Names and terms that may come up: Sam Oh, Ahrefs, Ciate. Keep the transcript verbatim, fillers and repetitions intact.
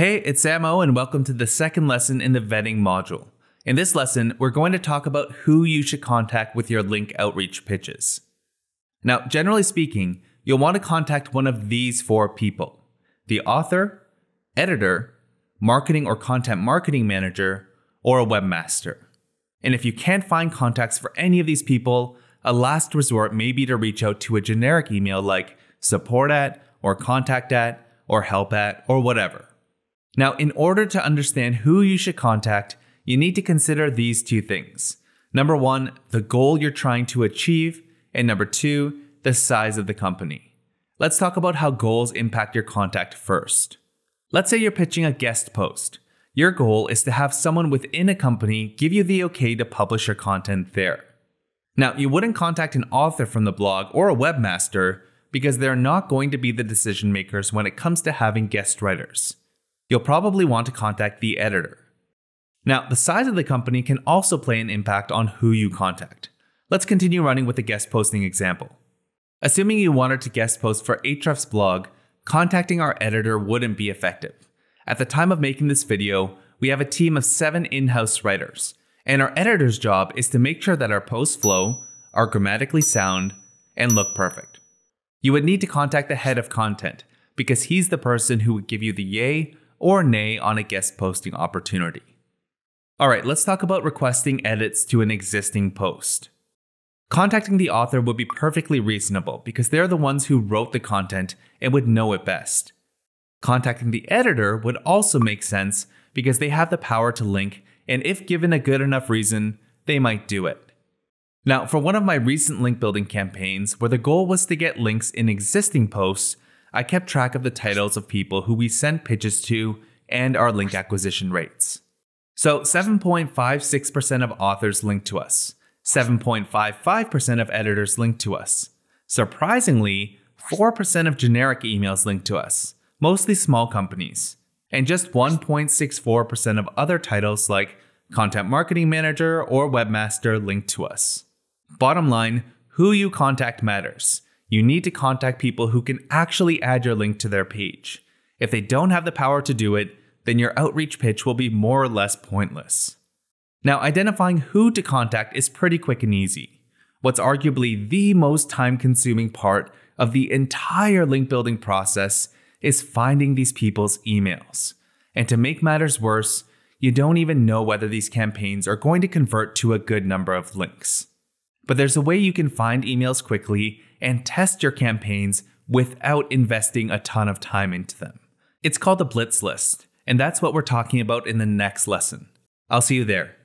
Hey, it's Sam Oh, and welcome to the second lesson in the vetting module. In this lesson, we're going to talk about who you should contact with your link outreach pitches. Now, generally speaking, you'll want to contact one of these four people: the author, editor, marketing or content marketing manager, or a webmaster. And if you can't find contacts for any of these people, a last resort may be to reach out to a generic email like support at, or contact at, or help at, or whatever. Now, in order to understand who you should contact, you need to consider these two things. Number one, the goal you're trying to achieve, and number two, the size of the company. Let's talk about how goals impact your contact first. Let's say you're pitching a guest post. Your goal is to have someone within a company give you the okay to publish your content there. Now, you wouldn't contact an author from the blog or a webmaster because they're not going to be the decision makers when it comes to having guest writers. You'll probably want to contact the editor. Now, the size of the company can also play an impact on who you contact. Let's continue running with the guest posting example. Assuming you wanted to guest post for Ahrefs blog, contacting our editor wouldn't be effective. At the time of making this video, we have a team of seven in-house writers, and our editor's job is to make sure that our posts flow, are grammatically sound, and look perfect. You would need to contact the head of content because he's the person who would give you the yay or nay on a guest posting opportunity. All right, let's talk about requesting edits to an existing post. Contacting the author would be perfectly reasonable because they're the ones who wrote the content and would know it best. Contacting the editor would also make sense because they have the power to link, and if given a good enough reason, they might do it. Now, for one of my recent link building campaigns where the goal was to get links in existing posts, I kept track of the titles of people who we sent pitches to and our link acquisition rates. So seven point five six percent of authors linked to us, seven point five five percent of editors linked to us. Surprisingly, four percent of generic emails linked to us, mostly small companies, and just one point six four percent of other titles like content marketing manager or webmaster linked to us. Bottom line, who you contact matters. You need to contact people who can actually add your link to their page. If they don't have the power to do it, then your outreach pitch will be more or less pointless. Now, identifying who to contact is pretty quick and easy. What's arguably the most time-consuming part of the entire link building process is finding these people's emails. And to make matters worse, you don't even know whether these campaigns are going to convert to a good number of links. But there's a way you can find emails quickly and test your campaigns without investing a ton of time into them. It's called a blitz list, and that's what we're talking about in the next lesson. I'll see you there.